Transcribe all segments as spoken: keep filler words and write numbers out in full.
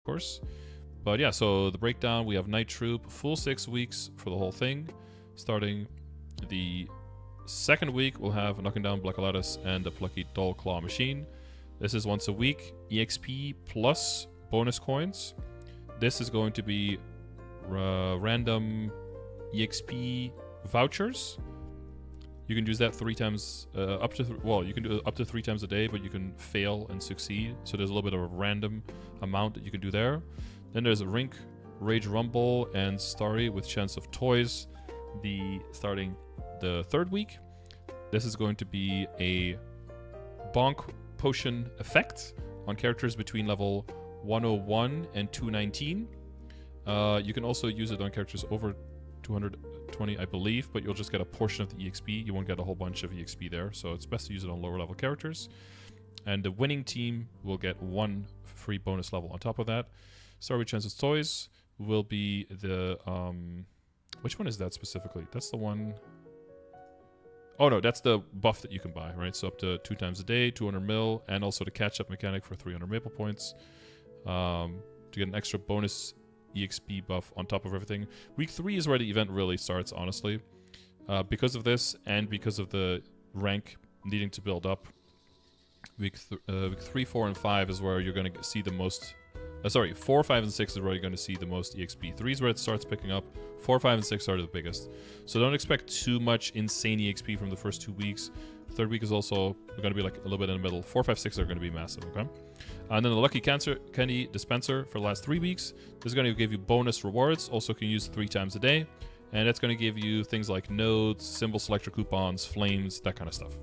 of course. But yeah, so the breakdown, we have Night Troupe, full six weeks for the whole thing. Starting the second week, we'll have Knocking Down Blockulatus and the Plucky Doll Claw Machine. This is once a week, E X P plus bonus coins. This is going to be uh, random E X P vouchers. You can use that three times, uh, up to, th well, you can do it up to three times a day, but you can fail and succeed. So there's a little bit of a random amount that you can do there. Then there's a Rink, Rage Rumble, and Starry with Chance of Toys, the starting the third week. This is going to be a bonk potion effect on characters between level one oh one and two nineteen. Uh, you can also use it on characters over two hundred twenty, I believe, but you'll just get a portion of the E X P. You won't get a whole bunch of E X P there, so it's best to use it on lower level characters. And the winning team will get one free bonus level on top of that. Starry Chances Toys will be the... Um, which one is that specifically? That's the one... Oh no, that's the buff that you can buy, right? So up to two times a day, two hundred mil, and also the catch-up mechanic for three hundred maple points. Um, to get an extra bonus E X P buff on top of everything. Week three is where the event really starts, honestly. Uh, because of this, and because of the rank needing to build up, week, th uh, week three, four, and five is where you're gonna see the most... Uh, sorry, four, five, and six is where you're going to see the most E X P. Three is where it starts picking up. Four, five, and six are the biggest. So don't expect too much insane E X P from the first two weeks. The third week is also going to be like a little bit in the middle. Four, five, six are going to be massive, okay? And then the Lucky Candy Dispenser for the last three weeks. This is going to give you bonus rewards. Also can use three times a day. And that's going to give you things like nodes, symbol selector coupons, flames, that kind of stuff.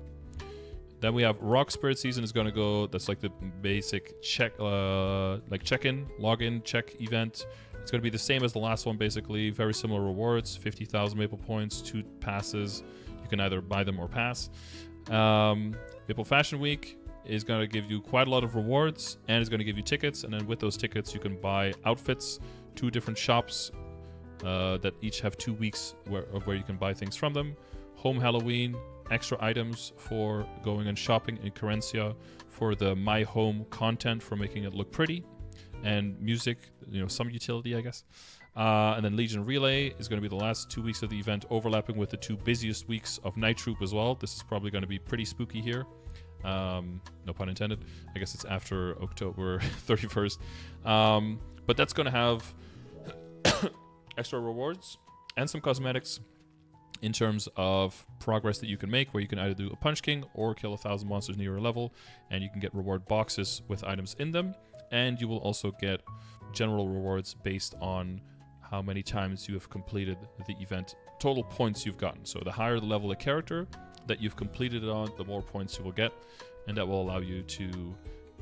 Then we have Rock Spirit Season is going to go. That's like the basic check, uh, like check-in, login, check event. It's going to be the same as the last one, basically. Very similar rewards: fifty thousand maple points, two passes. You can either buy them or pass. Um, Maple Fashion Week is going to give you quite a lot of rewards, and it's going to give you tickets. And then with those tickets, you can buy outfits. Two different shops uh, that each have two weeks where, of where you can buy things from them. Home Halloween. Extra items for going and shopping in Carencia for the My Home content for making it look pretty, and music, you know, some utility, I guess. Uh, and then Legion Relay is going to be the last two weeks of the event, overlapping with the two busiest weeks of Night Troupe as well. This is probably going to be pretty spooky here. Um, no pun intended. I guess it's after October thirty-first. Um, but that's going to have extra rewards and some cosmetics in terms of progress that you can make, where you can either do a punch king or kill a thousand monsters near your level, and you can get reward boxes with items in them, and you will also get general rewards based on how many times you have completed the event, total points you've gotten. So the higher the level of character that you've completed it on, the more points you will get, and that will allow you to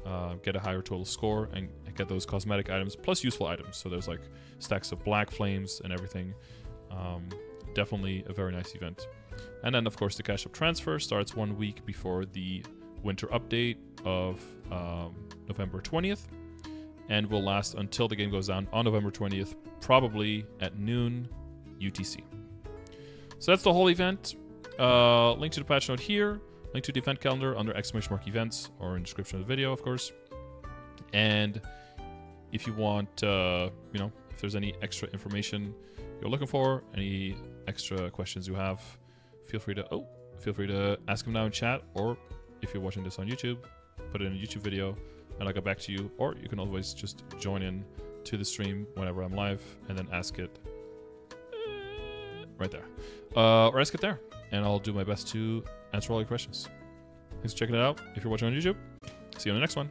uh, get a higher total score and get those cosmetic items plus useful items. So there's like stacks of black flames and everything. Um, Definitely a very nice event. And then, of course, the cash up transfer starts one week before the winter update of um, November twentieth, and will last until the game goes down on November twentieth, probably at noon U T C. So that's the whole event. Uh, link to the patch note here, link to the event calendar under exclamation mark events, or in the description of the video, of course. And if you want, uh, you know, if there's any extra information you're looking for, any extra questions you have, feel free to oh feel free to ask them now in chat, or if you're watching this on YouTube, put it in a YouTube video and I'll get back to you. Or you can always just join in to the stream whenever I'm live and then ask it uh, right there, uh, or ask it there, and I'll do my best to answer all your questions. Thanks for checking it out. If you're watching on YouTube, see you on the next one.